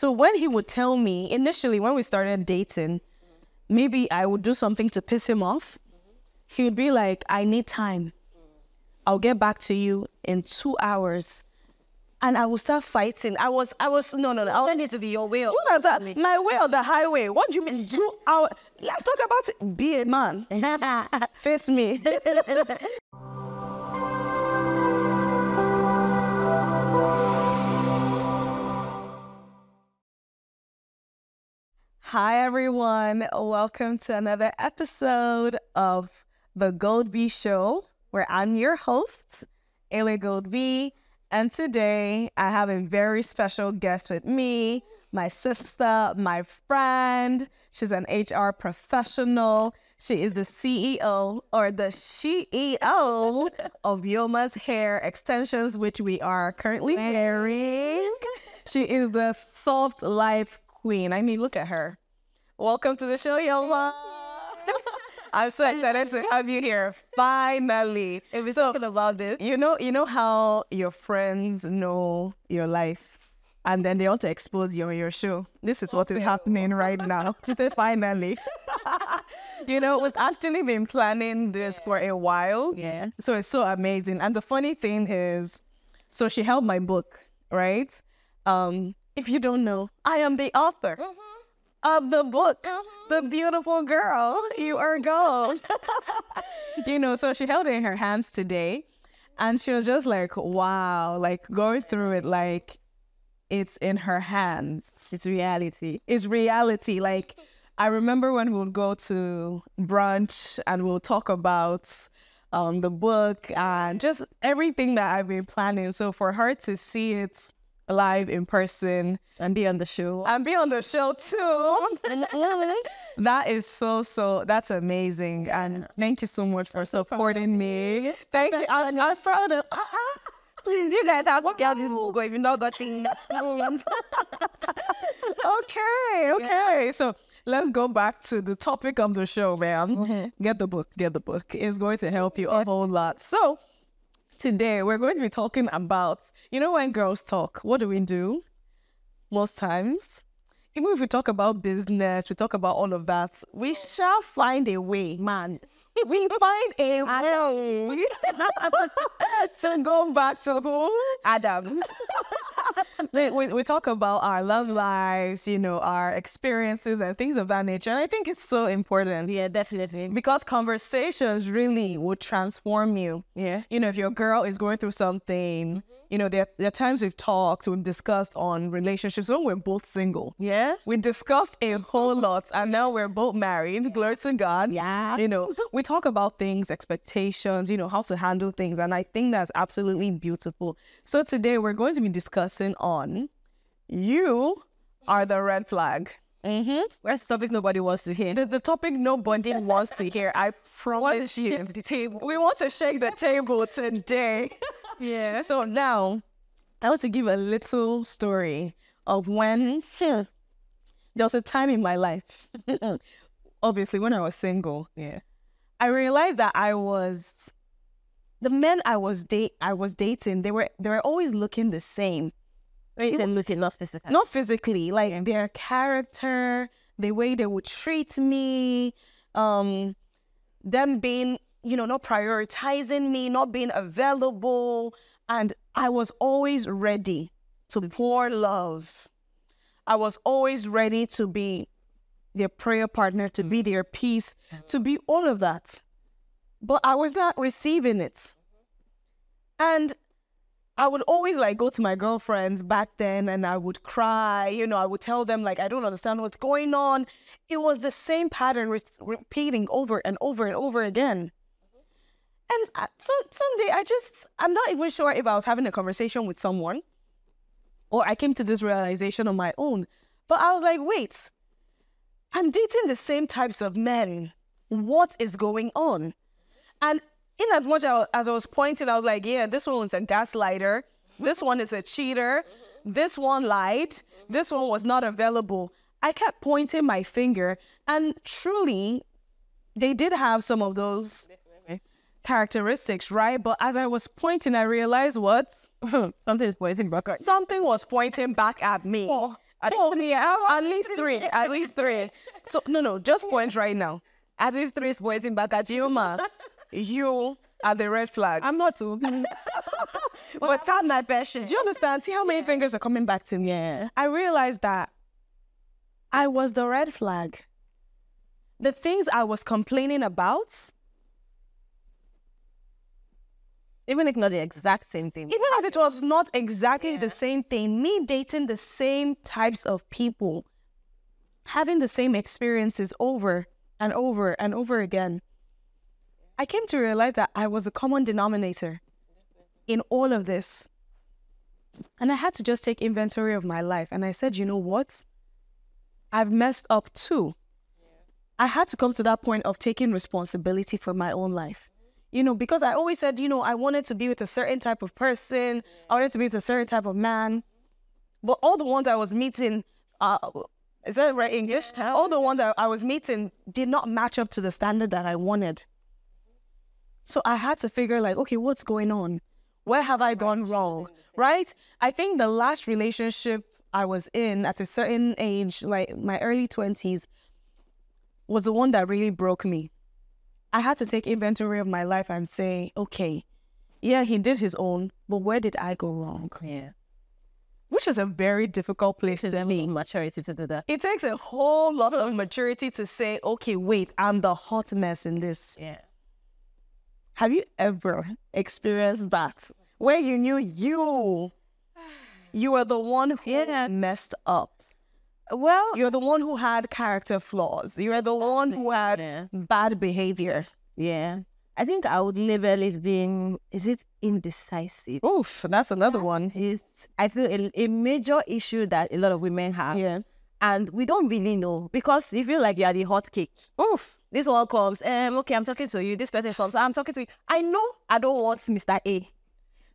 So when he would tell me, initially when we started dating, maybe I would do something to piss him off. He would be like, I need time. I'll get back to you in 2 hours. And I would start fighting. No. Then it to be your way or my way or the highway. What do you mean? Let's talk about it. Be a man. Face me. Hi everyone, welcome to another episode of The Gold B Show, where I'm your host, Ele Gold B, and today I have a very special guest with me, my sister, my friend. She's an HR professional. She is the CEO of Yoma's Hair Extensions, which we are currently wearing. She is the soft life queen. I mean, look at her. Welcome to the show, Yoma. I'm so excited to have you here. Finally. If we're talking about this. You know how your friends know your life and then they want to expose you on your show. This is what is happening right now. She said, finally. You know, we've actually been planning this for a while. Yeah. So it's so amazing. And the funny thing is, so she held my book, right? If you don't know, I am the author of the book, The Beautiful Girl, You Are Gold. You know, so she held it in her hands today and she was just like, wow, like going through it, like it's in her hands. It's reality. It's reality. Like I remember when we would go to brunch and we'll talk about the book and just everything that I've been planning. So for her to see it live in person and be on the show too. That is so that's amazing, and thank you so much for supporting me. Thank you. I'm proud of please, you guys have to get this logo if you're not getting that. Okay, so let's go back to the topic of the show, ma'am. Get the book, it's going to help you a whole lot. So today, we're going to be talking about, you know, when girls talk, what do we do most times? Even if we talk about business, we talk about all of that, we shall find a way, man. We find a way to go back to who? Adam. We talk about our love lives, you know, our experiences and things of that nature. And I think it's so important. Yeah, definitely. Because conversations really would transform you. Yeah. You know, if your girl is going through something, you know, there are times we've discussed on relationships when we're both single. Yeah. We discussed a whole lot and now we're both married. Yeah. Glory to God. Yeah. You know, we talk about things, expectations, you know, how to handle things. And I think that's absolutely beautiful. So today we're going to be discussing on you are the red flag. Where's the topic nobody wants to hear? The topic nobody wants to hear. I promise you. The table. We want to shake the table today. Yeah. So now, I want to give a little story of when there was a time in my life, obviously when I was single. Yeah. I realized that the men I was dating, they were always looking the same. Not physically, like their character, the way they would treat me, them being, you know, not prioritizing me, not being available. And I was always ready to pour love. I was always ready to be their prayer partner, to be their peace, to be all of that. But I was not receiving it. And I would always like go to my girlfriends back then and I would cry, you know, I would tell them like, I don't understand what's going on. It was the same pattern repeating over and over and over again. And someday I'm not even sure if I was having a conversation with someone or I came to this realization on my own, but I was like, wait, I'm dating the same types of men. What is going on? And in as much as I was pointing, I was like, yeah, this one was a gaslighter. This one is a cheater. This one lied. This one was not available. I kept pointing my finger. And truly, they did have some of those characteristics, right? But as I was pointing, I realized what? Something was pointing back at me. Oh. At least three. So no, just point right now. At least three is pointing back at you, ma. You are the red flag. I'm not too. But that's my passion. Do you understand? See how many fingers are coming back to me? Yeah. I realized that I was the red flag. The things I was complaining about, even if not the exact same thing. Even if it was not exactly the same thing, me dating the same types of people, having the same experiences over and over and over again, I came to realize that I was a common denominator in all of this. And I had to just take inventory of my life. And I said, you know what? I've messed up too. I had to come to that point of taking responsibility for my own life. You know, because I always said, you know, I wanted to be with a certain type of person. I wanted to be with a certain type of man. But all the ones I was meeting, is that right English? Yeah. All the ones I was meeting did not match up to the standard that I wanted. So I had to figure like, okay, what's going on? Where have I gone wrong, right? I think the last relationship I was in at a certain age, like my early 20s, was the one that really broke me. I had to take inventory of my life and say, okay, yeah, he did his own, but where did I go wrong? Yeah. Which is a very difficult place to be. Maturity to do that. It takes a whole lot of maturity to say, okay, wait, I'm the hot mess in this. Yeah. Have you ever experienced that? Where you knew you were the one who messed up. Well, you're the one who had character flaws. You're the one who had bad behavior. Yeah. I think I would label it being, is it indecisive? Oof, that's another one. I feel a major issue that a lot of women have. Yeah. And we don't really know because you feel like you're the hot cake. Oof. This one comes, okay, I'm talking to you. This person comes, I'm talking to you. I know I don't want Mr. A,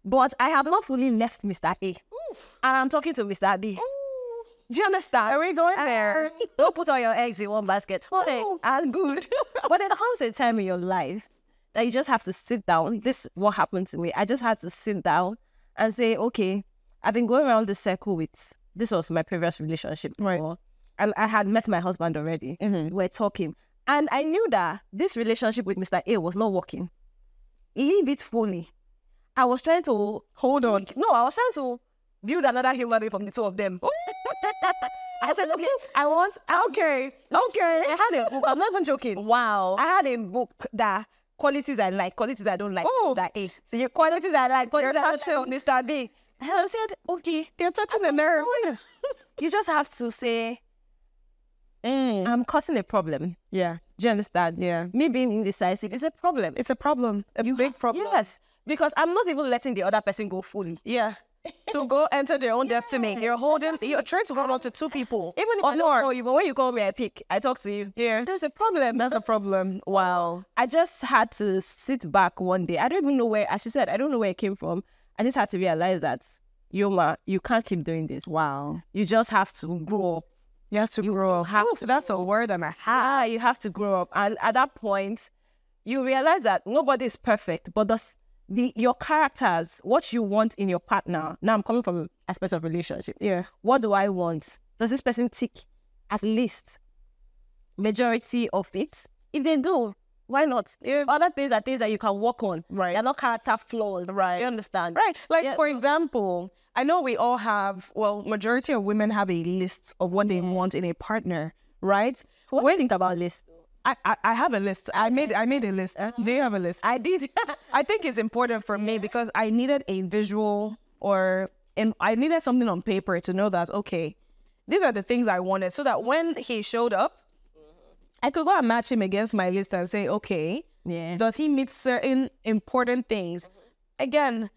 but I have not fully left Mr. A. Oof. And I'm talking to Mr. B. Oof. Do you understand? Are we going there? Don't put all your eggs in one basket. And good. But it comes a time in your life that you just have to sit down. This is what happened to me. I just had to sit down and say, okay, I've been going around the circle with, this was my previous relationship before. Right. And I had met my husband already. Mm-hmm. We're talking. And I knew that this relationship with Mr. A was not working. Leave it fully. I was trying to... Hold on. No, I was trying to build another human being from the two of them. I said, okay, I want... Okay. I had a book. I'm not even joking. Wow. I had a book that qualities I like, qualities I don't like, Mr. A. The qualities I like, qualities I don't like, Mr. B. And I said, okay. You're touching the nerve. You just have to say, I'm causing a problem. Yeah. Do you understand? Yeah. Me being indecisive is a problem. It's a problem. A big problem. Yes. Because I'm not even letting the other person go fully. Yeah. To go enter their own destiny. You're trying to hold on to two people. Even if I don't know you, but when you call me, I pick. I talk to you. Yeah. There's a problem. That's a problem. Wow. I just had to sit back one day. I don't even know where, as you said, I don't know where it came from. I just had to realize that, Yoma, you can't keep doing this. Wow. You just have to grow up. You have to grow up. That's a word and a half. Ah, you have to grow up. And at that point, you realize that nobody is perfect, but your characters, what you want in your partner. Now I'm coming from an aspect of relationship. Yeah. What do I want? Does this person tick at least majority of it? If they do, why not? Yeah. Other things are things that you can work on. Right. They're not character flaws. Right. You understand? Right. Like for example, I know we all have, well, majority of women have a list of what they want in a partner, right? What do you think about list? I have a list. I made a list. Do you have a list? I did. I think it's important for me because I needed a visual and I needed something on paper to know that, okay, these are the things I wanted so that when he showed up, I could go and match him against my list and say, okay, does he meet certain important things? Again,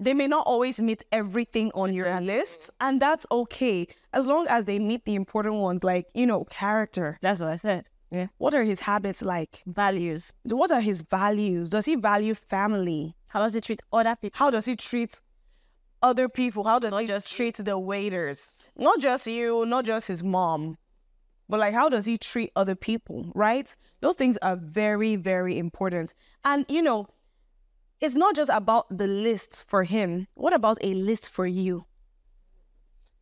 they may not always meet everything on your list, and that's okay. As long as they meet the important ones, like, you know, character. That's what I said. Yeah. What are his habits like? Values. What are his values? Does he value family? How does he treat other people? How does he treat other people? How does he just treat the waiters? Not just you, not just his mom, but like how does he treat other people, right? Those things are very, very important. And you know, it's not just about the list for him. What about a list for you?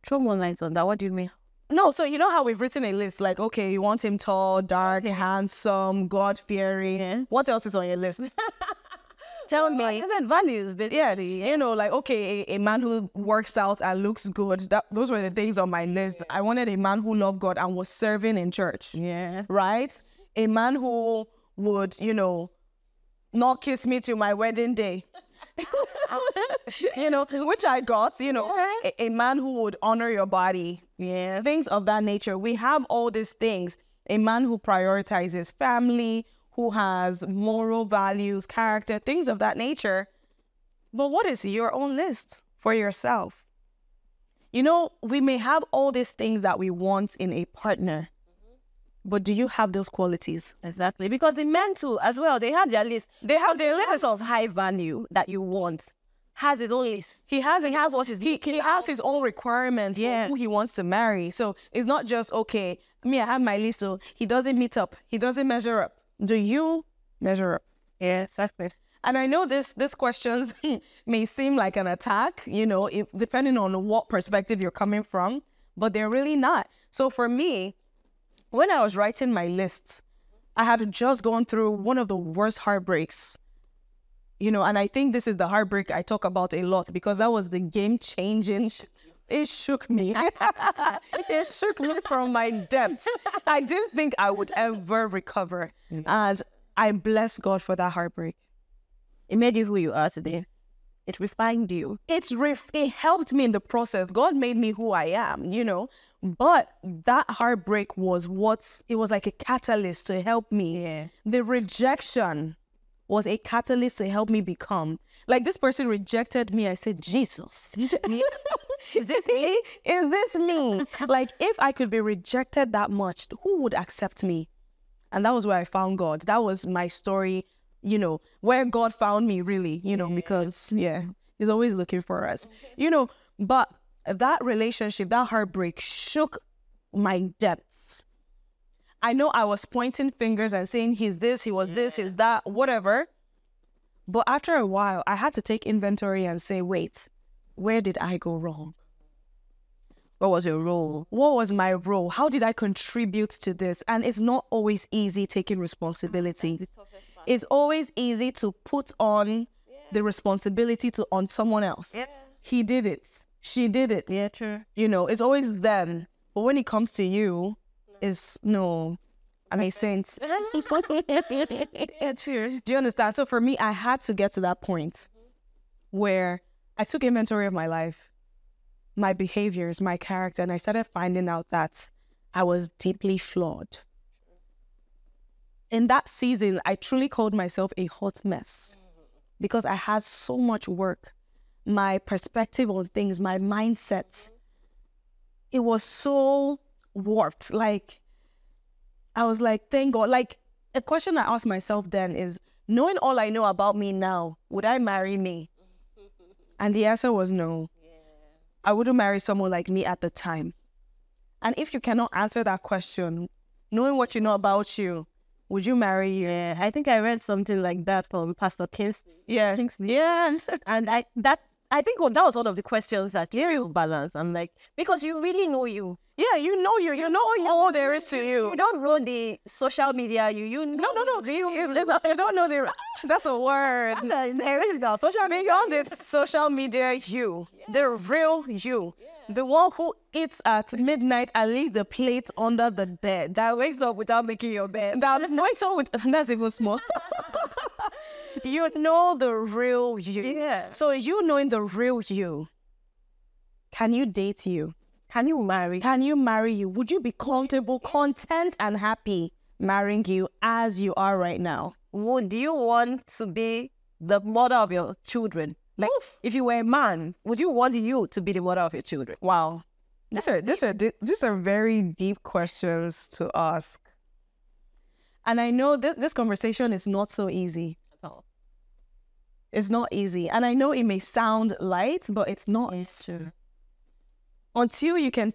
Throw more lights on that. What do you mean? No, so you know how we've written a list, like, okay, you want him tall, dark, handsome, God-fearing. Yeah. What else is on your list? Tell me. And values, basically. Yeah, you know, like, okay, a man who works out and looks good. Those were the things on my list. Yeah. I wanted a man who loved God and was serving in church. Yeah. Right? A man who would, you know, not kiss me till my wedding day. You know, which I got, you know, a man who would honor your body. Yeah. Things of that nature. We have all these things. A man who prioritizes family, who has moral values, character, things of that nature. But what is your own list for yourself? You know, we may have all these things that we want in a partner. But do you have those qualities? Exactly. Because the men too, as well, they have their list. They have their list of high value that you want. Has his own list. He has his own requirements for who he wants to marry. So it's not just, okay, me, I have my list, so he doesn't meet up. He doesn't measure up. Do you measure up? Yes, exactly. And I know this questions may seem like an attack, you know, depending on what perspective you're coming from, but they're really not. So for me, when I was writing my list, I had just gone through one of the worst heartbreaks, you know, and I think this is the heartbreak I talk about a lot because that was the game-changing. It shook me. It shook me from my depths. I didn't think I would ever recover. And I bless God for that heartbreak. It made you who you are today. It refined you. It helped me in the process. God made me who I am, you know. But that heartbreak was it was like a catalyst to help me. Yeah. The rejection was a catalyst to help me become. Like, this person rejected me. I said, Jesus. Is this me? Like, if I could be rejected that much, who would accept me? And that was where I found God. That was my story, you know, where God found me, really, you know, because, yeah, he's always looking for us, you know, but that relationship, that heartbreak shook my depths. I know I was pointing fingers and saying he's this, he was this, he's that, whatever. But after a while, I had to take inventory and say, wait, where did I go wrong? What was your role? What was my role? How did I contribute to this? And it's not always easy taking responsibility. It's always easy to put on the responsibility on someone else. Yeah. He did it. She did it. Yeah, true. You know, it's always them. But when it comes to you, I'm a saint. Yeah, true. Do you understand? So for me, I had to get to that point where I took inventory of my life, my behaviors, my character, and I started finding out that I was deeply flawed. In that season, I truly called myself a hot mess because I had so much work. My perspective on things, my mindset, it was so warped. Like, I was like, thank God. Like, a question I asked myself then is, knowing all I know about me now, would I marry me? And the answer was no. Yeah. I wouldn't marry someone like me at the time. And if you cannot answer that question, knowing what you know about you, would you marry you? Yeah, I think I read something like that from Pastor Kingsley. Yeah. Kingsley. Yeah. And I think that was one of the questions that you balance. I'm like, because you really know you. Yeah, you know you. You know all there is to you. You don't know the social media. No. You don't know the... That's a word. There is no social media. On the social media you. Yeah. The real you. Yeah. The one who eats at midnight and leaves the plate under the bed. That wakes up without making your bed. That wakes up with... That's even small. You know the real you. Yeah. So you knowing the real you, can you date you? Can you marry? Can you marry you? Would you be comfortable, content, and happy marrying you as you are right now? Would you want to be the mother of your children? Like, if you were a man, would you want you to be the mother of your children? Wow. These are very deep questions to ask. And I know this conversation is not so easy. It's not easy. And I know it may sound light, but it's not. It's true. Until you can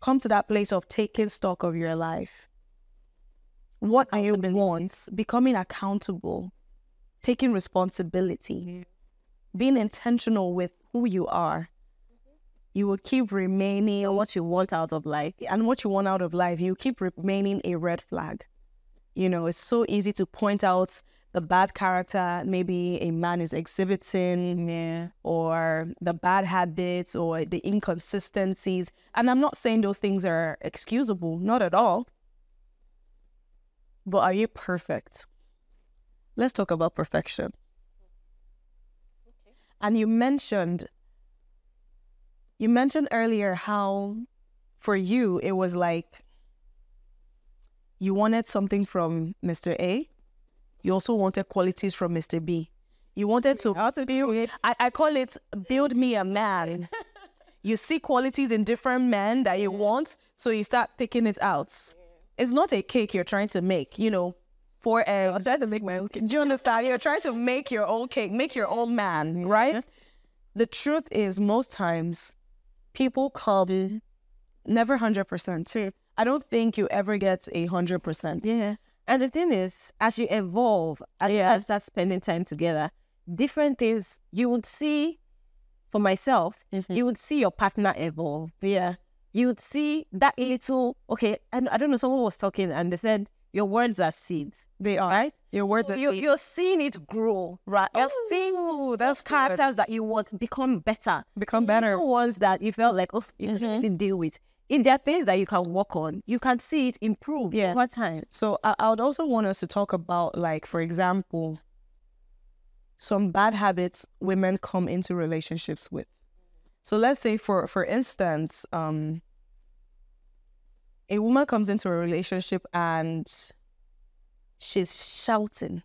come to that place of taking stock of your life. What do you want? Becoming accountable. Taking responsibility. Being intentional with who you are. you will keep remaining what you want out of life. And what you want out of life, you keep remaining a red flag. You know, it's so easy to point out the bad character maybe a man is exhibiting, yeah, or the bad habits or the inconsistencies. And I'm not saying those things are excusable, not at all. But are you perfect? Let's talk about perfection. Okay. And you mentioned earlier how for you, it was like you wanted something from Mr. A. You also wanted qualities from Mr. B. You wanted to build, I call it, build me a man. You see qualities in different men that you want, so you start picking it out. It's not a cake you're trying to make, you know, for I'm trying to make my own cake. Do you understand? You're trying to make your own cake, make your own man, right? The truth is, most times, people come never 100%. True. I don't think you ever get 100%. Yeah. And the thing is, as you evolve, as you start spending time together, different things you would see. For myself, you would see your partner evolve. Yeah. You would see that little, okay, and I don't know, someone was talking and they said, your words are seeds. They are. Right? Your words are seeds. You're seeing it grow. Right. You're seeing those characters that you want become better. Become better. Little ones that you felt like, oh, you didn't deal with. If there are things that you can work on, you can see it improve over time. So I would also want us to talk about, like, for example, some bad habits women come into relationships with. So let's say, for instance, a woman comes into a relationship and she's shouting.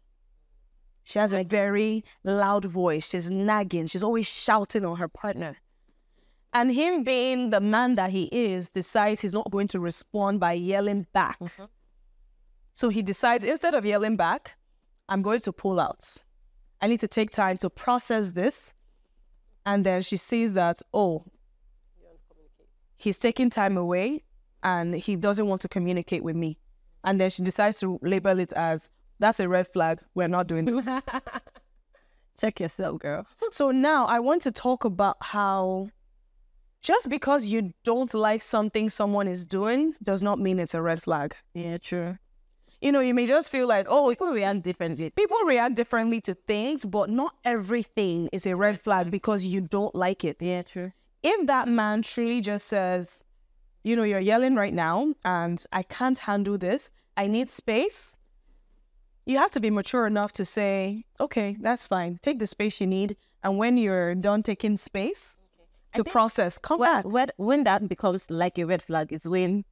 She has a very loud voice. She's nagging. She's always shouting on her partner. And him being the man that he is, decides he's not going to respond by yelling back. Mm-hmm. So he decides, instead of yelling back, I'm going to pull out. I need to take time to process this. And then she sees that, oh, he's taking time away and he doesn't want to communicate with me. And then she decides to label it as, that's a red flag. We're not doing this. Check yourself, girl. So now I want to talk about how... just because you don't like something someone is doing does not mean it's a red flag. Yeah, true. You know, you may just feel like, oh, people react differently. People react differently to things, but not everything is a red flag because you don't like it. Yeah, true. If that man truly just says, you know, you're yelling right now and I can't handle this, I need space, you have to be mature enough to say, okay, that's fine. Take the space you need. And when you're done taking space, to process, come back. When that becomes like a red flag is when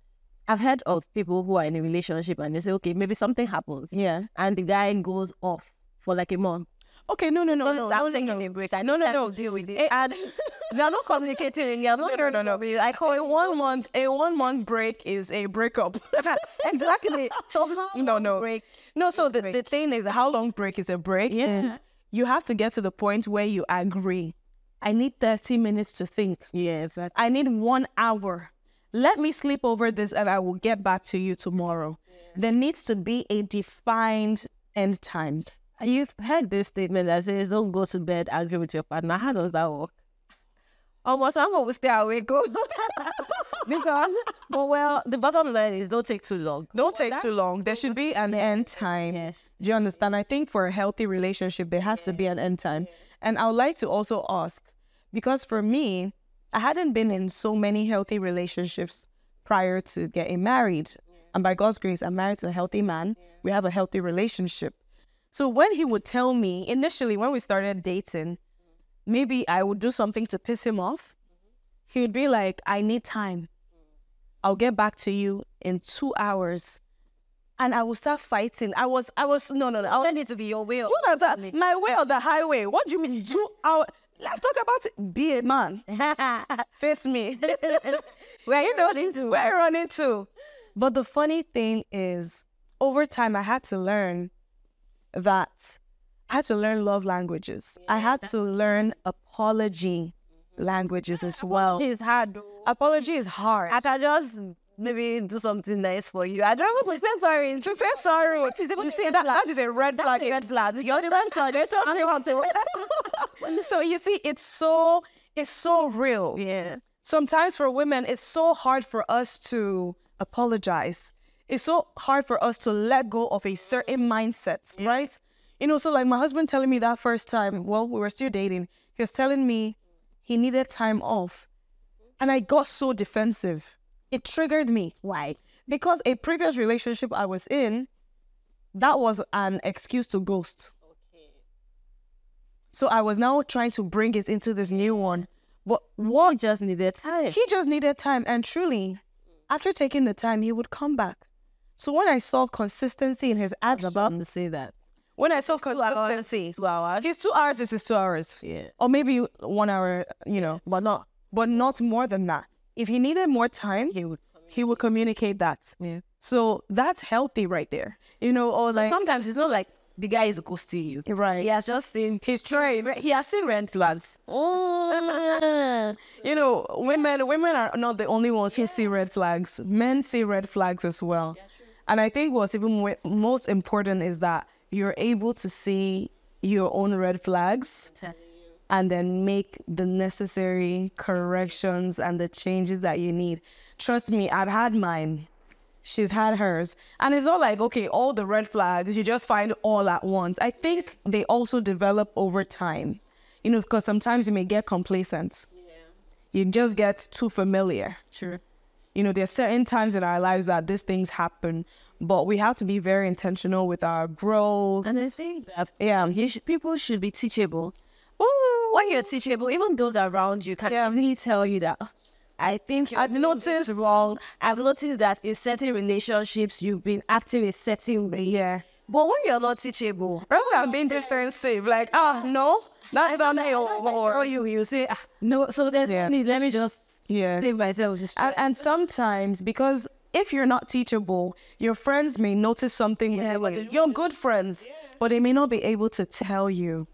I've heard of people who are in a relationship and they say, okay, maybe something happens. Yeah. And the guy goes off for like a month. Okay, no. I'm taking a break. I know that I'll deal with it. And they're not communicating. No. I call a one month break is a breakup. Exactly. So break. No, so the thing is, how long break is a break? Yeah. Is you have to get to the point where you agree. I need 30 minutes to think. Yeah, exactly. I need 1 hour. Let me sleep over this and I will get back to you tomorrow. Yeah. There needs to be a defined end time. You've heard this statement that says, don't go to bed angry with your partner. How does that work? Almost, I'm going to stay awake. Go. Because, well, the bottom line is don't take too long. Don't take too long. There should be an end time. Yes. Do you understand? I think for a healthy relationship, there has to be an end time. Yeah. And I would like to also ask, because for me, I hadn't been in so many healthy relationships prior to getting married. Yeah. And by God's grace, I'm married to a healthy man. Yeah. We have a healthy relationship. So when he would tell me, initially when we started dating, maybe I would do something to piss him off. He would be like, I need time. I'll get back to you in 2 hours. And I would start fighting. I was, no. I wanted it to be your way. My way or the highway. What do you mean? Let's talk about it. Be a man. Face me. Where you running to? But the funny thing is, over time, I had to learn that I had to learn love languages. Yeah, I had to learn apology languages as well. Apology is hard. Though. Apology is hard. I can just... maybe do something nice for you. I don't want to say sorry. To say sorry. You say that is a red flag. That's a red flag. You're the red flag. So you see, it's so real. Yeah. sometimes for women, it's so hard for us to apologize. It's so hard for us to let go of a certain mindset, yeah. right? You know, so like my husband telling me that first time, well, we were still dating, he was telling me he needed time off. And I got so defensive. It triggered me. Why? Because a previous relationship I was in, that was an excuse to ghost. Okay. So I was now trying to bring it into this new one. But what just needed time? He just needed time. And truly, after taking the time, he would come back. So when I saw consistency in his actions, I was about to say that. When I saw consistency, 2 hours. His 2 hours is his 2 hours. Yeah. Or maybe 1 hour, you know. But not more than that. If he needed more time, he would communicate that. Yeah. So that's healthy right there. You know, or so like sometimes it's not like the guy is ghosting you. Right. He has just seen his trade. He has seen red flags. Oh. You know, women are not the only ones who see red flags. Men see red flags as well. Yeah, and I think what's even most important is that you're able to see your own red flags and then make the necessary corrections and the changes that you need. Trust me, I've had mine. She's had hers. And it's not like, okay, all the red flags, you just find all at once. I think they also develop over time. You know, because sometimes you may get complacent. Yeah. You just get too familiar. Sure. You know, there's certain times in our lives that these things happen, but we have to be very intentional with our growth. And I think that people should be teachable. Ooh. When you're teachable, even those around you can really tell you that. I think I've noticed wrong. I've noticed that in certain relationships, you've been acting a certain way. Yeah. But when you're not teachable, probably I've been defensive. Like, no, that's not me. Or you say, no. So there's only, let me just save myself. And sometimes, because if you're not teachable, your friends may notice something. You're good friends, but they may not be able to tell you.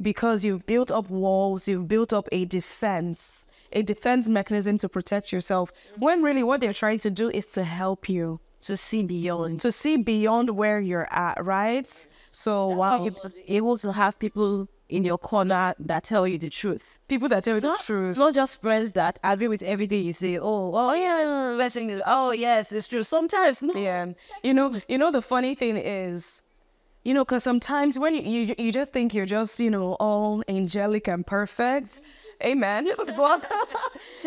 Because you've built up walls, you've built up a defense mechanism to protect yourself. When really what they're trying to do is to help you. To see beyond where you're at, right? So, wow. You're able to have people in your corner that tell you the truth. People that tell you the truth. Not just friends that agree with everything you say. Oh, yes, it's true. Sometimes, no. Yeah. You know, the funny thing is, you know, because sometimes when you just think you're just, you know, all angelic and perfect. Amen.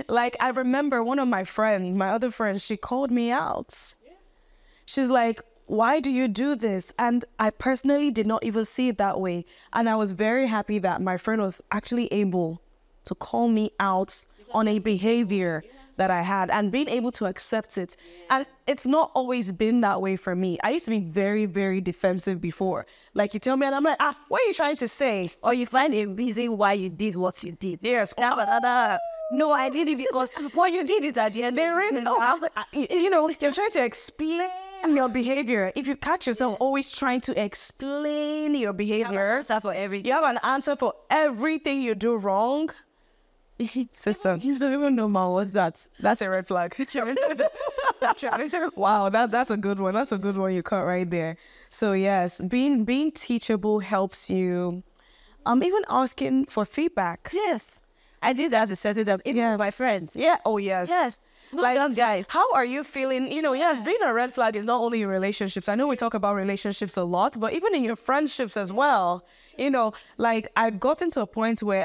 Like, I remember one of my friends, my other friend, she called me out. She's like, why do you do this? And I personally did not even see it that way. And I was very happy that my friend was actually able to call me out on a behavior that I had and being able to accept it. And it's not always been that way for me. I used to be very, very defensive before. Like, you tell me and I'm like, what are you trying to say? Or you find a reason why you did what you did. Yes. No, I did it because what you did is at the end. There is no, you know, you're trying to explain your behavior. If you catch yourself always trying to explain your behavior, you have an answer for everything you do wrong. Sister, you don't even know, man, what's that? That's a red flag. Wow, that's a good one. That's a good one you caught right there. So yes, being teachable helps you. Even asking for feedback. Yes, I did that to set it up. Even with my friends. Yeah. Oh yes. Yes. Like, just guys, how are you feeling? You know, yes, being a red flag is not only in relationships. I know we talk about relationships a lot, but even in your friendships as well. You know, like I've gotten to a point where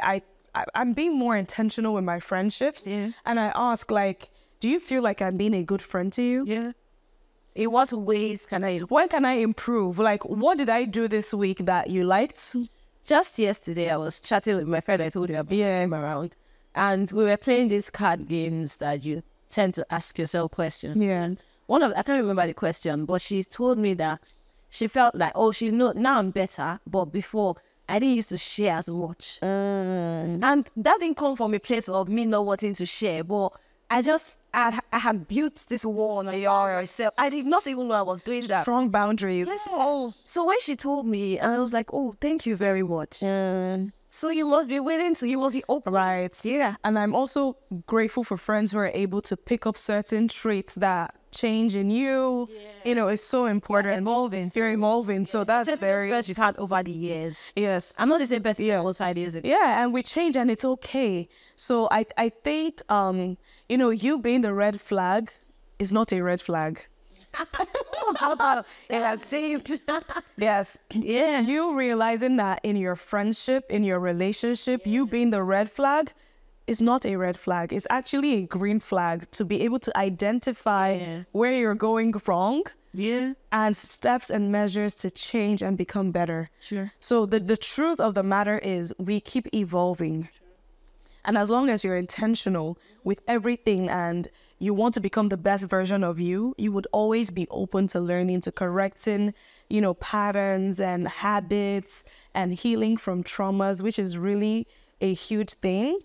I'm being more intentional with my friendships. Yeah. And I ask, like, do you feel like I'm being a good friend to you? Yeah. In what ways can I improve? When can I improve? Like, what did I do this week that you liked? Just yesterday, I was chatting with my friend I told you about. Yeah, I'm around. And we were playing these card games that you tend to ask yourself questions. Yeah. I can't remember the question, but she told me that she felt like, now I'm better, but before, I didn't used to share as much. And that didn't come from a place of me not wanting to share, but I had built this wall on myself. I did not even know I was doing that. Strong boundaries. Yeah. Oh. So when she told me, I was like, oh, thank you very much. So you must be willing, so you must be open. Right. Yeah. And I'm also grateful for friends who are able to pick up certain traits that change in you, you know, is so important. Yeah, evolving. You're evolving. Yeah. So that's very... It's you've had over the years. Yes. I'm not the same person I was 5 years ago. Yeah, and we change and it's okay. So I think, you know, you being the red flag is not a red flag. Yes. Yeah. You realizing that in your friendship, in your relationship, you being the red flag is not a red flag. It's actually a green flag to be able to identify where you're going wrong. Yeah. And steps and measures to change and become better. Sure. So the truth of the matter is we keep evolving. Sure. And as long as you're intentional with everything and you want to become the best version of you, you would always be open to learning, to correcting, you know, patterns and habits and healing from traumas, which is really a huge thing.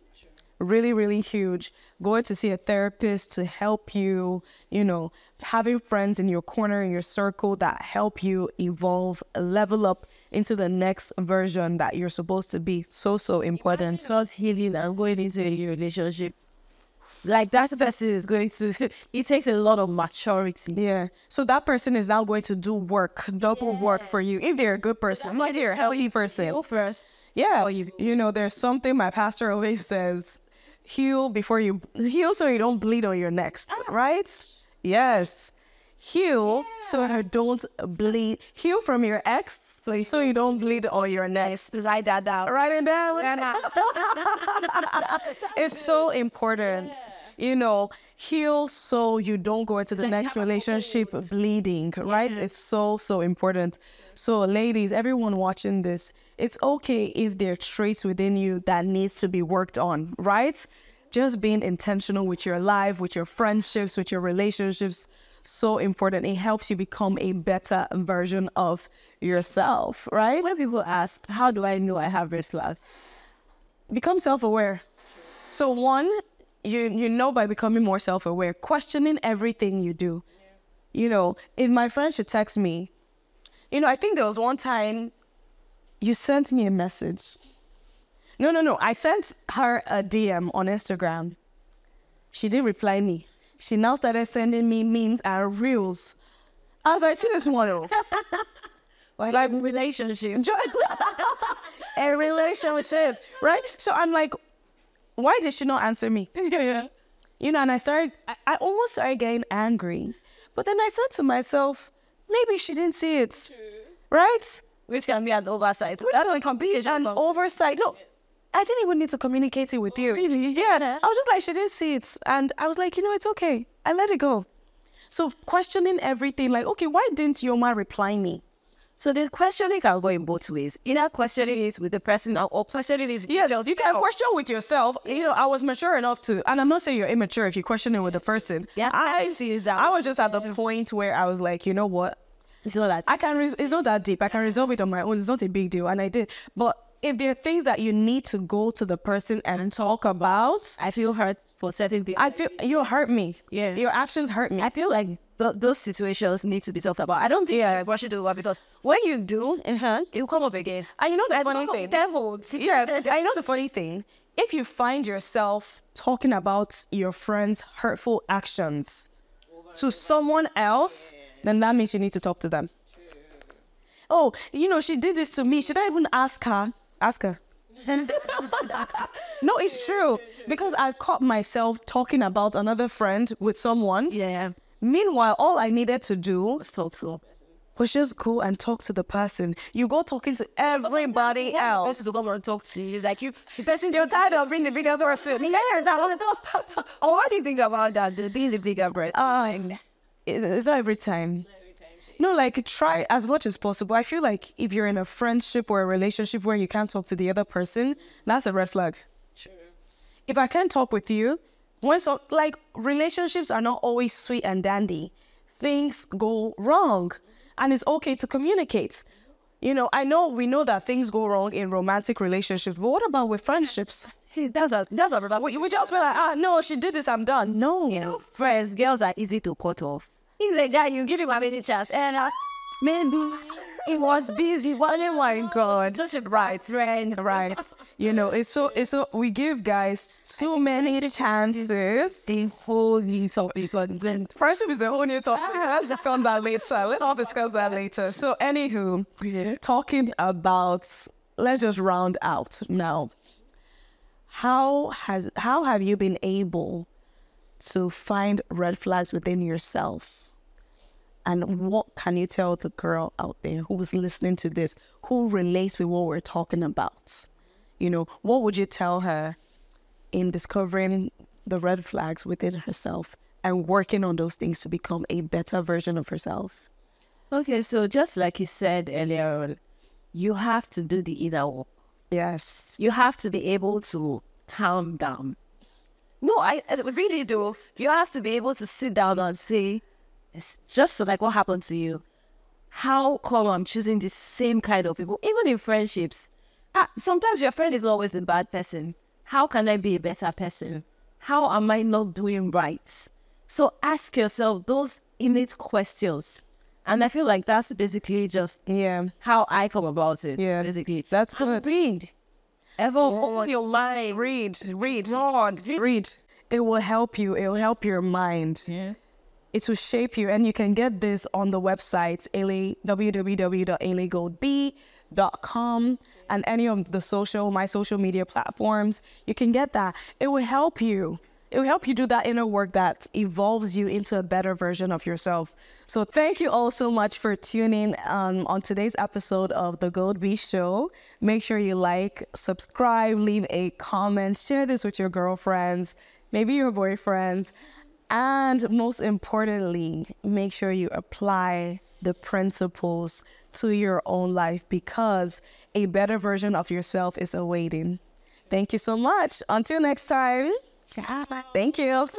Really, really huge. Going to see a therapist to help you, you know, having friends in your corner, in your circle that help you evolve, level up into the next version that you're supposed to be. So, so important. Imagine not healing and going into a relationship. Like that person is going to, it takes a lot of maturity. Yeah. So that person is now going to do work, double work for you. If they're a good person, if they're a healthy person. Go first. Yeah. You know, there's something my pastor always says, heal before you, heal so you don't bleed on your necks, right? Yes. Heal so you don't bleed. Heal from your ex so you don't bleed on your necks. Write that down. Write it down. It's so important. You know, heal so you don't go into the next relationship bleeding, right? It's so, so important. So ladies, everyone watching this, it's okay if there are traits within you that needs to be worked on, right? Just being intentional with your life, with your friendships, with your relationships. So important. It helps you become a better version of yourself, right? When people ask, how do I know I have red flags? Become self-aware. So one, you know by becoming more self-aware, questioning everything you do. You know, if my friend should text me, you know, I think there was one time you sent me a message. No. I sent her a DM on Instagram. She didn't reply me. She now started sending me memes and reels. I was like, see this one. Like relationship. A relationship, right? So I'm like, why did she not answer me? You know, and I almost started getting angry. But then I said to myself, maybe she didn't see it, right? Which can be an oversight. Which can be an oversight. No. I didn't even need to communicate it with you. Really? Yeah. I was just like, she didn't see it. And I was like, you know, it's okay. I let it go. So questioning everything, like, okay, why didn't Yoma reply me? So the questioning can go in both ways. Either questioning it with the person or questioning it with yourself. You can question with yourself. You know, I was mature enough to, and I'm not saying you're immature if you question it with the person. Yeah, I was just at the point where I was like, you know what? It's not that deep. It's not that deep. I can resolve it on my own. It's not a big deal. And I did. But if there are things that you need to go to the person and talk about, I feel hurt for certain things. I feel you hurt me. Yeah, your actions hurt me. I feel like those situations need to be talked about. I don't think you rush it over because when you do, it'll come up again. And you know the funny thing, devils. Yes, I know the funny thing. If you find yourself talking about your friend's hurtful actions to someone else, then that means you need to talk to them. Oh, you know she did this to me. Should I even ask her? Ask her. No, it's true. Because I've caught myself talking about another friend with someone. Yeah. Meanwhile, all I needed to do was talk to them. Was just go and talk to the person. You go talking to everybody else. The person to go and talk to you, like you, the person you're tired of being the bigger person. Oh, what do you think about that? Being the bigger person. It's not every time. No, like try as much as possible. I feel like if you're in a friendship or a relationship where you can't talk to the other person, that's a red flag. Sure. If I can't talk with you, like relationships are not always sweet and dandy. Things go wrong and it's okay to communicate. You know, we know that things go wrong in romantic relationships, but what about with friendships? That's a red flag. We just feel like, no, she did this, I'm done. No. You know, friends, girls are easy to cut off. Things like that, you give him a mini chance and maybe It was busy. Oh my God. Such a bright friend. Right. You know, it's so we give guys so many chances. The whole new topic. Friendship is the whole new topic. Let's discuss that later. Let's all discuss that later. So anywho, talking about, let's just round out now. How have you been able to find red flags within yourself? And what can you tell the girl out there who is listening to this, who relates with what we're talking about? You know, what would you tell her in discovering the red flags within herself and working on those things to become a better version of herself? Okay, so just like you said earlier on, you have to do the inner work. Yes. You have to be able to calm down. No, I really do. You have to be able to sit down and say, it's just like what happened to you. How come I'm choosing the same kind of people, even in friendships? Sometimes your friend is not always the bad person. How can I be a better person? How am I not doing right? So ask yourself those innate questions. And I feel like that's basically just how I come about it. Yeah, basically. That's good. Read. Ever open your mind. Read. It will help you. It will help your mind. Yeah. It will shape you, and you can get this on the website, www.elegoldb.com, and any of the my social media platforms. You can get that. It will help you. It will help you do that inner work that evolves you into a better version of yourself. So thank you all so much for tuning on today's episode of The Gold B Show. Make sure you like, subscribe, leave a comment, share this with your girlfriends, maybe your boyfriends. And most importantly, make sure you apply the principles to your own life, because a better version of yourself is awaiting. Thank you so much. Until next time. Ciao. Thank you.